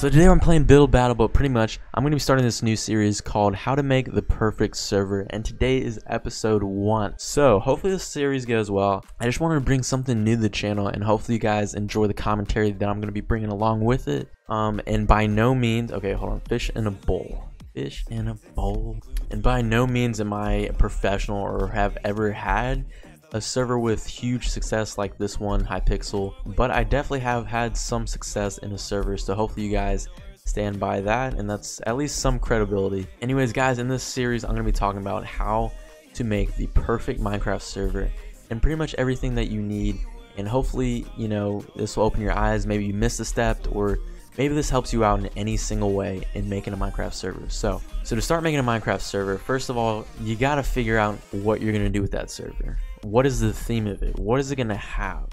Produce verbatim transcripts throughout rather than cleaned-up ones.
So today I'm playing Build Battle, but pretty much I'm going to be starting this new series called How to Make the Perfect Server, and today is episode one. So hopefully this series goes well. I just wanted to bring something new to the channel, and hopefully you guys enjoy the commentary that I'm going to be bringing along with it. Um, and by no means, okay, hold on, fish in a bowl. Fish in a bowl. And by no means am I professional or have ever had a server with huge success like this one, Hypixel, but I definitely have had some success in a server, so hopefully you guys stand by that, and that's at least some credibility. Anyways guys, in this series I'm going to be talking about how to make the perfect Minecraft server and pretty much everything that you need, and hopefully, you know, this will open your eyes. Maybe you missed a step, or maybe this helps you out in any single way in making a Minecraft server. So, so to start making a Minecraft server, first of all, you got to figure out what you're going to do with that server. What is the theme of it? What is it going to have?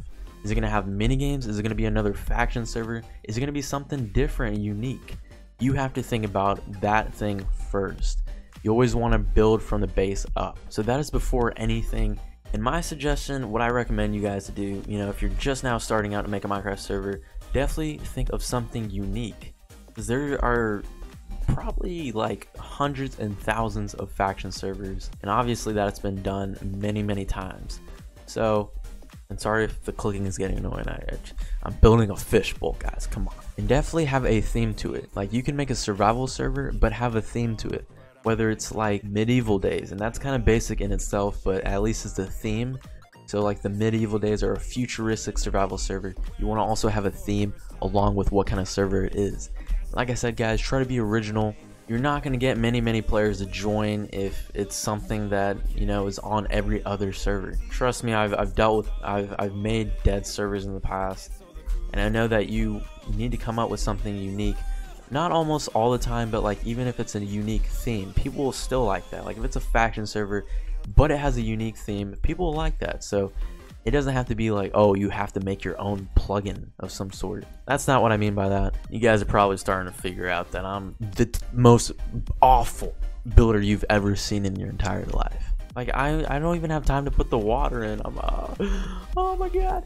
Is it going to have mini games? Is it going to be another faction server? Is it going to be something different and unique? You have to think about that thing first. You always want to build from the base up. So that is before anything. And my suggestion, what I recommend you guys to do, you know, if you're just now starting out to make a Minecraft server, definitely think of something unique, because there are probably like hundreds and thousands of faction servers, and obviously that's been done many many times. So, and sorry if the clicking is getting annoying, I, I'm building a fishbowl, guys, come on. And definitely have a theme to it. Like, you can make a survival server but have a theme to it, whether it's like medieval days, and that's kind of basic in itself, but at least it's the theme. So like the medieval days or a futuristic survival server, you want to also have a theme along with what kind of server it is. Like I said guys, try to be original. You're not going to get many many players to join if it's something that, you know, is on every other server. Trust me, I've, I've dealt with, I've, I've made dead servers in the past, and I know that you need to come up with something unique. Not almost all the time, but like even if it's a unique theme, people will still like that. Like if it's a faction server but it has a unique theme, people like that. So it doesn't have to be like, oh, you have to make your own plugin of some sort. That's not what I mean by that. You guys are probably starting to figure out that I'm the most awful builder you've ever seen in your entire life. Like I, I don't even have time to put the water in. I'm, uh, oh my God.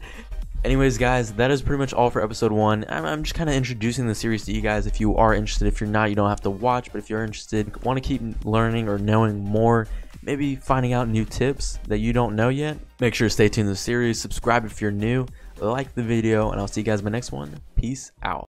Anyways guys, that is pretty much all for episode one. I'm, I'm just kind of introducing the series to you guys if you are interested. If you're not, you don't have to watch, but if you're interested, want to keep learning or knowing more, maybe finding out new tips that you don't know yet, make sure to stay tuned to the series, subscribe if you're new, like the video, and I'll see you guys in my next one. Peace out.